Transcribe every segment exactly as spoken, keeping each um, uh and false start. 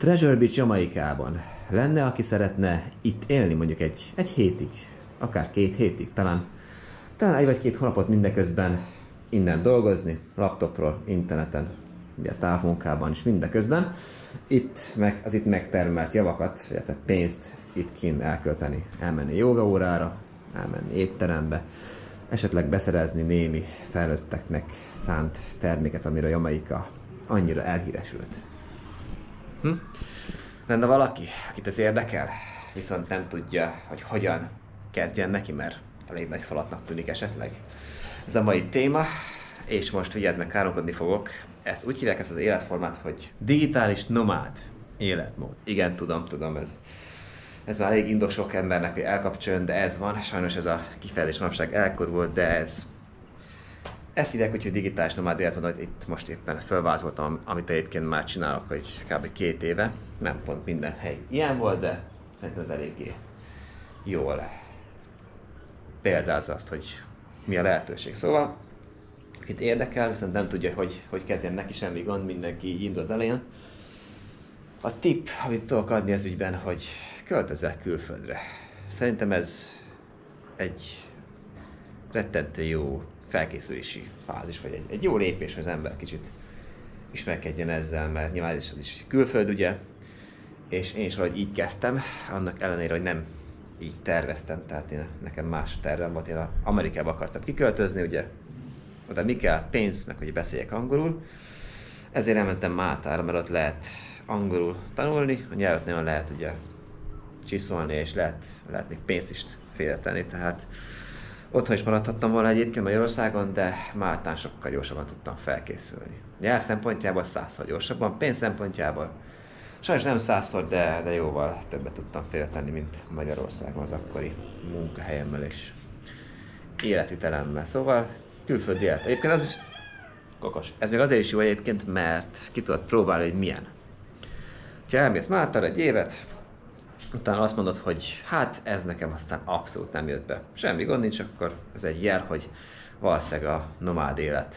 Treasure Beach Jamaikában. Lenne, aki szeretne itt élni mondjuk egy, egy hétig, akár két hétig, talán, talán egy vagy két hónapot mindeközben innen dolgozni, laptopról, interneten, ugye távmunkában is mindeközben. Itt meg az itt megtermelt javakat, illetve pénzt itt kint elkölteni, elmenni jogaórára, elmenni étterembe, esetleg beszerezni némi felnőtteknek szánt terméket, amire Jamaika annyira elhíresült. Hm? Lenne valaki, akit ez érdekel, viszont nem tudja, hogy hogyan kezdjen neki, mert elég nagy falatnak tűnik esetleg. Ez a mai téma, és most vigyázz meg, káromkodni fogok. Ezt úgy hívják, ezt az életformát, hogy digitális nomád életmód. Igen, tudom, tudom, ez, ez már elég indok sok embernek, hogy elkapcsoljon, de ez van. Sajnos ez a kifejezés manapság elkorult, de ez... Ezt hívják úgy, hogy digitális nomád életmód, hogy itt most éppen felvázoltam, amit egyébként már csinálok, hogy kb. két éve. Nem pont minden hely ilyen volt, de szerintem ez eléggé jól példázza azt, hogy mi a lehetőség. Szóval, akit érdekel, viszont nem tudja, hogy, hogy kezdjen neki, semmi gond, mindenki így indul az elején. A tipp, amit tudok adni ez ügyben, hogy költözzel külföldre. Szerintem ez egy rettentő jó felkészülési fázis, vagy egy, egy jó lépés, hogy az ember kicsit ismerkedjen ezzel, mert nyilván ez is külföld, ugye? És én is valahogy így kezdtem, annak ellenére, hogy nem így terveztem, tehát én, nekem más tervem volt, én Amerikába akartam kiköltözni, ugye? Oda mi kell? Pénz, meg hogy beszéljek angolul. Ezért elmentem Máltára, mert ott lehet angolul tanulni, a nyelvet nagyon lehet ugye csiszolni, és lehet, lehet még pénzt is félretenni, tehát otthon is maradhattam volna egyébként Magyarországon, de Máltán sokkal gyorsabban tudtam felkészülni. Nyelv szempontjából százszor gyorsabban, pénz szempontjából sajnos nem százszor, de, de jóval többet tudtam félretenni, mint Magyarországon az akkori munkahelyemmel és életvitelemmel. Szóval külföldi élet. Egyébként az is kokos. Ez még azért is jó egyébként, mert ki tudod próbálni, hogy milyen. Ha elmész Máltára egy évet, utána azt mondod, hogy hát ez nekem aztán abszolút nem jött be. Semmi gond nincs, akkor ez egy jel, hogy valószínűleg a nomád élet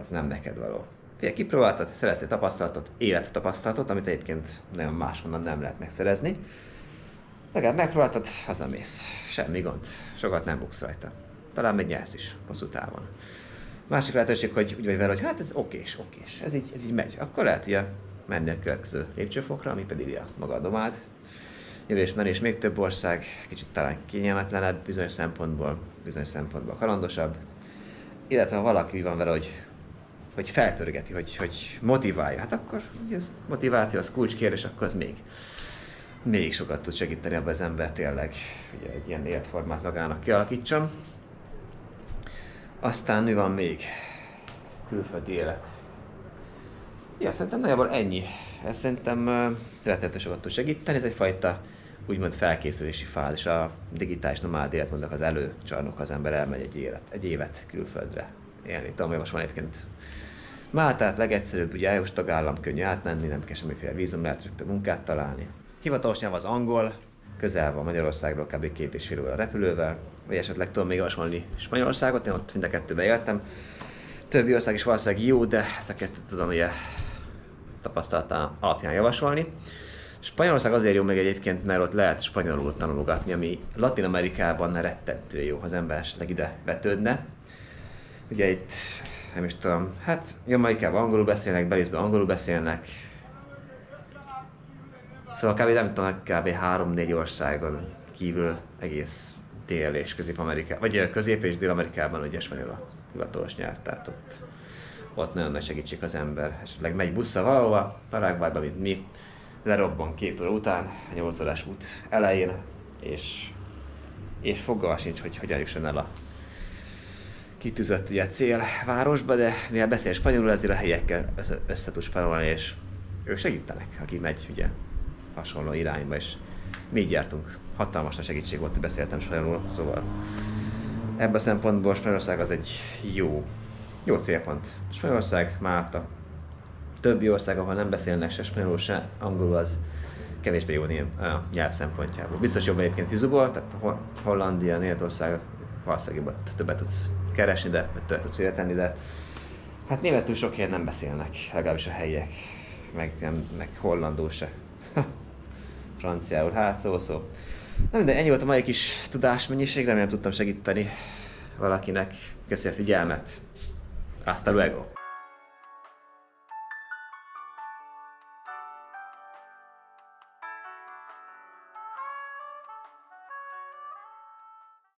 az nem neked való. Figyelj, kipróbáltad, szereztél tapasztalatot, élettapasztalatot, amit egyébként nagyon máshonnan nem lehet megszerezni. Legalább megpróbáltad, hazamész. Semmi gond. Sokat nem buksz rajta. Talán még nyersz is, hosszú távon. Másik lehetőség, hogy úgy vagy vele, hogy hát ez okés, okés, ez így, ez így megy. Akkor lehet ugye menni a következő lépcsőfokra, ami pedig a maga a nomád. Jövés menni, és még több ország, kicsit talán kényelmetlenebb, bizonyos szempontból, bizonyos szempontból kalandosabb. Illetve ha valaki van vele, hogy, hogy felpörgeti, hogy, hogy motiválja, hát akkor ugye ez motiváció, az kulcskérdés, akkor az még, még sokat tud segíteni abban az ember tényleg, ugye egy ilyen életformát magának kialakítsam. Aztán mi van még? Külföldi élet. Ja, szerintem nagyjából ennyi. Ez szerintem uh, rettentő sokat tud segíteni. Ez egyfajta úgymond felkészülési fázis. A digitális nomád életmódnak az előcsarnok, az ember elmegy egy, élet, egy évet külföldre élni. Tudom, hogy most van egyébként Máltát legegyszerűbb, ugye é u-s tagállam, könnyű átmenni, nem kell semmiféle vízum, lehet rögtön munkát találni. Hivatalos nyelv az angol, közel van Magyarországról kb. két és fél óra repülővel, vagy esetleg tudom még hasonlítani Spanyolországot, én ott mind a kettőbe éltem. Többi ország is valószínűleg jó, de ezt a kettőt tudom ilyen tapasztalatán alapján javasolni. Spanyolország azért jó meg egyébként, mert ott lehet spanyolul tanulgatni, ami Latin Amerikában rettentő jó, ha az ember esetleg ide vetődne. Ugye itt, nem is tudom, hát Jamaikában angolul beszélnek, Belizben angolul beszélnek. Szóval kb. nem tudom, kb. három-négy országon kívül egész Dél- és Közép-Amerikában, vagy Közép- és Dél-Amerikában ugye spanyol a hivatalos nyelv, tehát ott, ott nagyon nagy segítség az ember. Esetleg megy busszal valahova, Paraguayba, mint mi, lerobban két óra után, nyolc órás út elején, és, és fogalma sincs, hogy hogyan jusson el a kitűzött ugye célvárosba, de mivel beszél spanyolul, ezért a helyekkel össze tud spanyolulni, és ők segítenek, aki megy ugye hasonló irányba, és mi így jártunk. Hatalmas segítség volt, hogy beszéltem spanyolul, szóval ebben a szempontból Spanyolország az egy jó, jó célpont. Spanyolország, Málta, többi ország, ahol nem beszélnek se spanyolul, se angolul, az kevésbé jó a nyelv szempontjából. Biztos jobb egyébként fizuból, tehát Hollandia, Németország, valószínűleg többet tudsz keresni, de többet tudsz életenni, de hát németül sok helyen nem beszélnek, legalábbis a helyiek, meg, meg hollandul se. Franciául, hát szó, szó. Na minden, ennyi volt a mai kis tudásmennyiség, remélem tudtam segíteni valakinek. Köszi a figyelmet. Hasta luego!